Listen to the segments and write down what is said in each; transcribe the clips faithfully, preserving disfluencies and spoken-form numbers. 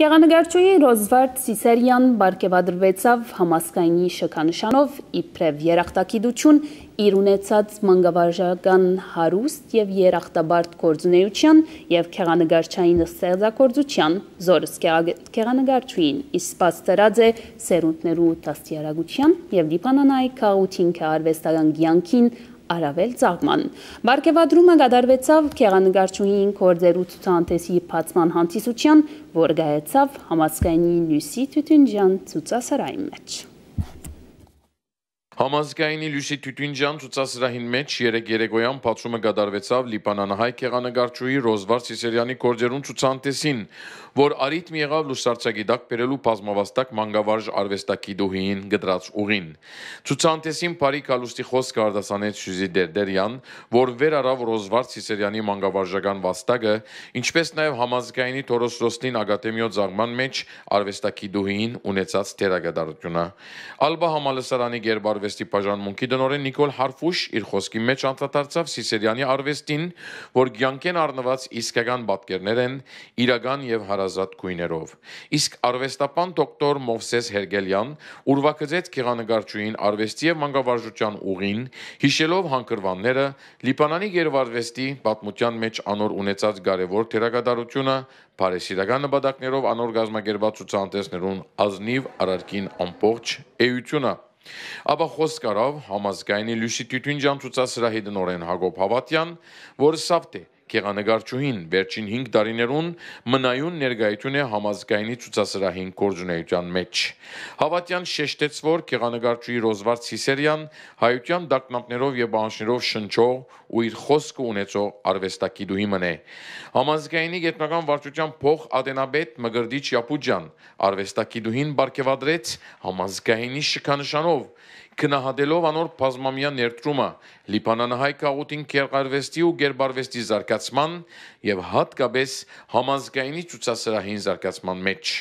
Գեղանկարչուհի Ռոզվարտ Սիսերյան բարգեւադրվեցավ համասկայնի շքանշանով, իբրև երախտագիտություն իր ունեցած մանկավարժական հարուստ եւ երախտաբարդ գործունեության եւ քեղանկարչային ստեղծագործության զորս քեղանկարչուհին իսպաս դրած է սերունդներու դաստիարակության եւ դիպանանայի քաղաքինքի արվեստական ցանկին Aravel Zagman. Բարգեւադրումը կատարվեցավ քեղանկարչուհին կորձերու ցուցանտեսի բացման հանդիսության, որ գայացավ համազգայնի Լյուսի Թութունջյան ցուցասրահի մեջ։ Համազգայնի Լյուսի Թութունջյան ցուցասրահին մեջ երեքերեգոյան բացումը կատարվեցավ լիբանանահայ քեղանկարչուհի Ռոզվարտ Սիսերյանի կորձերուն ցուցանտեսին, որ արիթմ եղավ լուսարցագիտակ բերելու բազմավաստակ մանկավարժ արվեստագիտուհին գդրած ուղին։ Ցուցանտեսին բարի կալուստի խոսք արդասանեց Շուզի Դերդերյան, որ վեր առավ Ռոզվարտ Սիսերյանի մանկավարժական վաստակը, ինչպես նաև համազգայնի Թորոս Ռոստին ակադեմիոյ զարգման մեջ արվեստագիտուհին ունեցած դերակատարությունը։ Ալբա համալսարանի գերբարվեստի բաժանմունքի դնորեն Նիկոլ Հարֆուշ իր խոսքի մեջ անդրադարձավ Սիսերյանի արվեստին, որ կյանքեն առնված իսկական պատկերներ են, իրական եւ Azat Kuynerov. İsk arvestapan doktor Movses Hergelyan, urvakızet kığanıgarçuyin arvesti ev mangavarjucan uğin, hişelov hankırvanlere, lipanani gervarvesti, batmutyan meç anor unetsats garevor teragadarutyuna, paresidagan badaknerov anor gazmagervat tsutsantersnerun azniv ararkin ampoghç eyutyuna. Aba Khoskarov, hamazgayni Lucy Tutunjian tsutsatsrahi dnoren Hagob Havatian, vor savte Քեղանկարչուհին վերջին հինգ տարիներուն մնայուն ներկայություն է համազգայնի ցուցասրահին կորձունեության մեջ։ Հավատյան շեշտեց, որ քեղանկարչուհի Ռոզվարտ Սիսերյան հայության դակնապներով եւ բանջարով շնչող ու իր խոսքը ունեցող արվեստագիտուհին է։ Համազգայնի գետնական վարչության փոխադենաբեդ Մգրդիչ Յապուջյան արվեստագիտուհին բարգեւադրեց համազգայնի շքանշանով, քնահատելով անոր բազմամյա ներդրումը լիբանանահայ քաղաքին քեղարվեստի ու գերբարվեստի զարգացման եւ հատկապես համազգայնի ցուցասրահին զարգացման մեջ։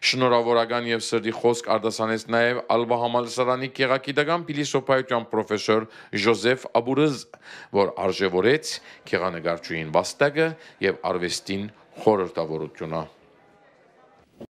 Շնորհավորական եւ սրդի խոսք արդասանեց նաեւ Ալվա համալսարանի քեղագիտական փիլիսոփայության պրոֆեսոր Ջոզեֆ Աբուրզ, որ արժեվորեց քեղանկարչուհին վաստակը եւ արվեստին խորհրդավորությունը։